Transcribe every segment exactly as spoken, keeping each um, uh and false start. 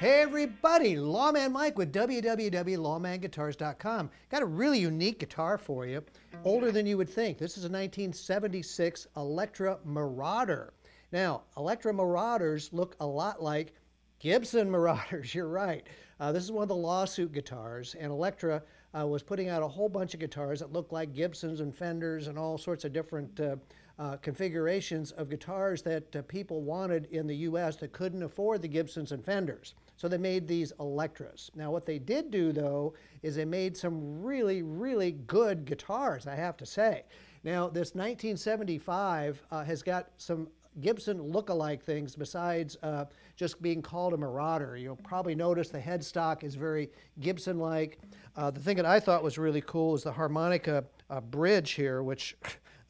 Hey everybody, Lawman Mike with w w w dot lawman guitars dot com. Got a really unique guitar for you, older than you would think. This is a nineteen seventy-six Electra Marauder. Now, Electra Marauders look a lot like Gibson Marauders, you're right. Uh, this is one of the lawsuit guitars, and Electra uh, was putting out a whole bunch of guitars that looked like Gibsons and Fenders and all sorts of different uh, Uh, configurations of guitars that uh, people wanted in the U S that couldn't afford the Gibsons and Fenders. So they made these Electras. Now what they did do though is they made some really, really good guitars, I have to say. Now this nineteen seventy-five uh, has got some Gibson look-alike things besides uh, just being called a Marauder. You'll probably notice the headstock is very Gibson-like. Uh, the thing that I thought was really cool is the harmonica uh, bridge here, which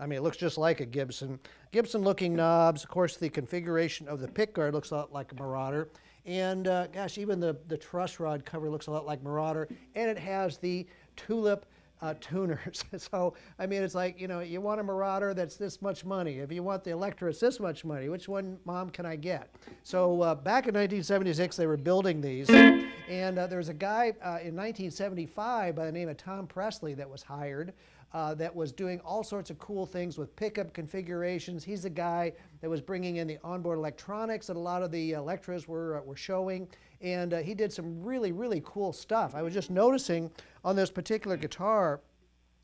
I mean, it looks just like a Gibson. Gibson-looking knobs. Of course, the configuration of the pickguard looks a lot like a Marauder. And uh, gosh, even the, the truss rod cover looks a lot like Marauder. And it has the tulip uh, tuners. So, I mean, it's like, you know, you want a Marauder that's this much money. If you want the Electra, it's this much money. Which one, Mom, can I get? So uh, back in nineteen seventy-six, they were building these. And uh, there was a guy uh, in nineteen seventy-five by the name of Tom Presley that was hired. Uh, that was doing all sorts of cool things with pickup configurations. He's the guy that was bringing in the onboard electronics that a lot of the Electras were, uh, were showing. And uh, he did some really, really cool stuff. I was just noticing on this particular guitar,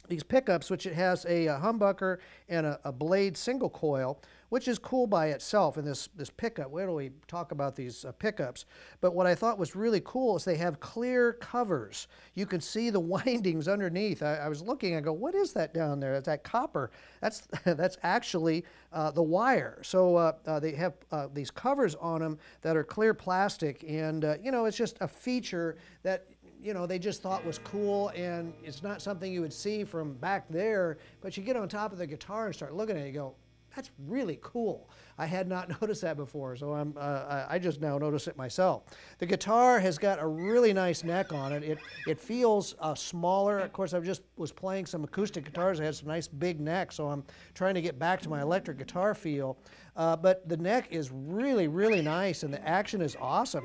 these pickups, which it has a, a humbucker and a, a blade single coil, which is cool by itself in this, this pickup. Where do we talk about these uh, pickups? But what I thought was really cool is they have clear covers. You can see the windings underneath. I, I was looking, I go, what is that down there? That's that copper. That's, that's actually uh, the wire. So uh, uh, they have uh, these covers on them that are clear plastic. And, uh, you know, it's just a feature that, you know, they just thought was cool, and it's not something you would see from back there, but you get on top of the guitar and start looking at it, you go, that's really cool. I had not noticed that before, so I'm, uh, I just now notice it myself. The guitar has got a really nice neck on it. It, it feels uh, smaller. Of course, I just was playing some acoustic guitars that had some nice big necks, so I'm trying to get back to my electric guitar feel. Uh, but the neck is really, really nice, and the action is awesome.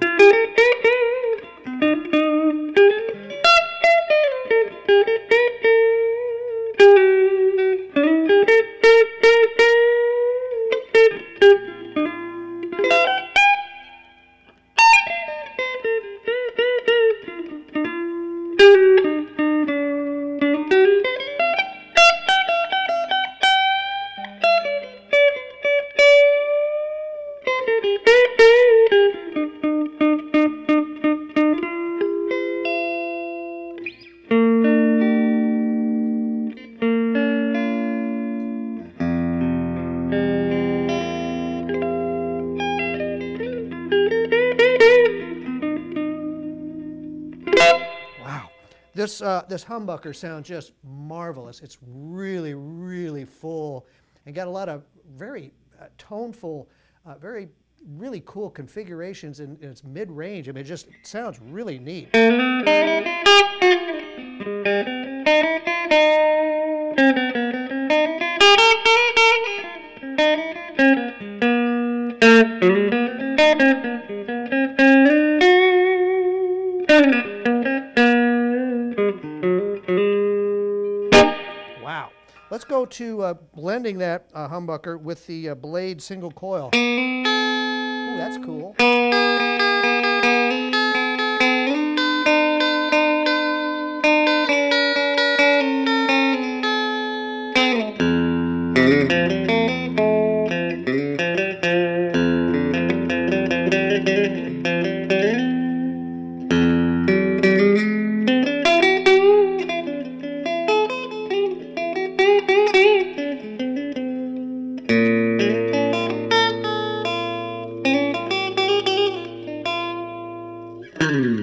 This, uh, this humbucker sounds just marvelous. It's really, really full and got a lot of very uh, toneful, uh, very really cool configurations in, in its mid-range. I mean, it just sounds really neat. Let's go to uh, blending that uh, humbucker with the uh, blade single coil. Ooh, that's cool. Thank you.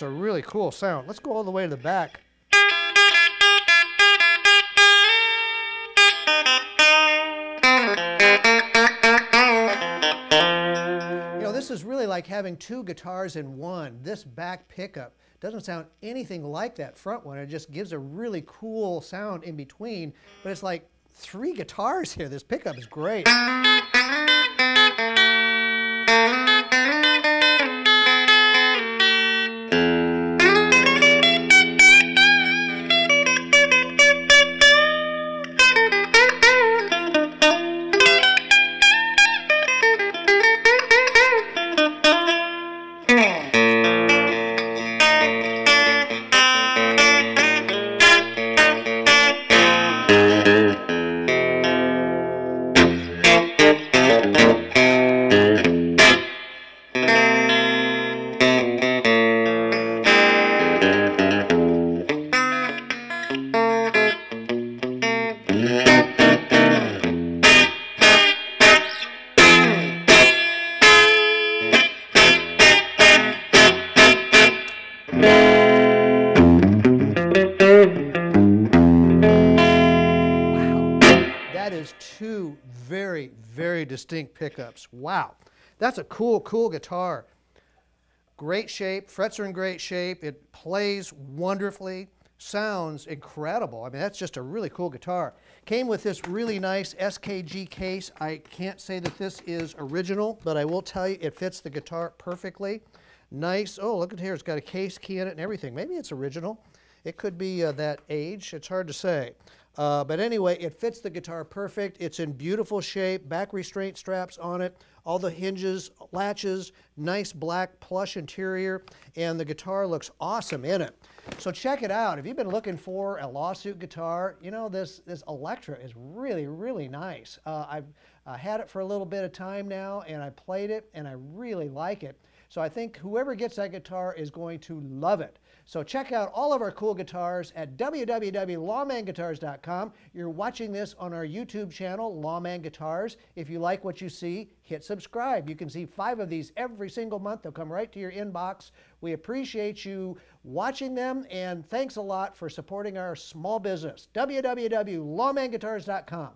that's a really cool sound. Let's go all the way to the back. You know, this is really like having two guitars in one. This back pickup doesn't sound anything like that front one. It just gives a really cool sound in between, but it's like three guitars here. This pickup is great. Distinct pickups. Wow, that's a cool, cool guitar. Great shape, frets are in great shape, it plays wonderfully, sounds incredible. I mean, that's just a really cool guitar. Came with this really nice S K G case. I can't say that this is original, but I will tell you it fits the guitar perfectly. Nice, oh, look at here, it's got a case key in it and everything. Maybe it's original. It could be uh, that age, it's hard to say. Uh, but anyway, it fits the guitar perfect. It's in beautiful shape, back restraint straps on it, all the hinges, latches, nice black plush interior, and the guitar looks awesome in it. So check it out. If you've been looking for a lawsuit guitar, you know, this, this Electra is really, really nice. Uh, I've uh, had it for a little bit of time now, and I played it, and I really like it. So I think whoever gets that guitar is going to love it. So check out all of our cool guitars at w w w dot lawman guitars dot com. You're watching this on our YouTube channel, Lawman Guitars. If you like what you see, hit subscribe. You can see five of these every single month. They'll come right to your inbox. We appreciate you watching them, and thanks a lot for supporting our small business. w w w dot lawman guitars dot com.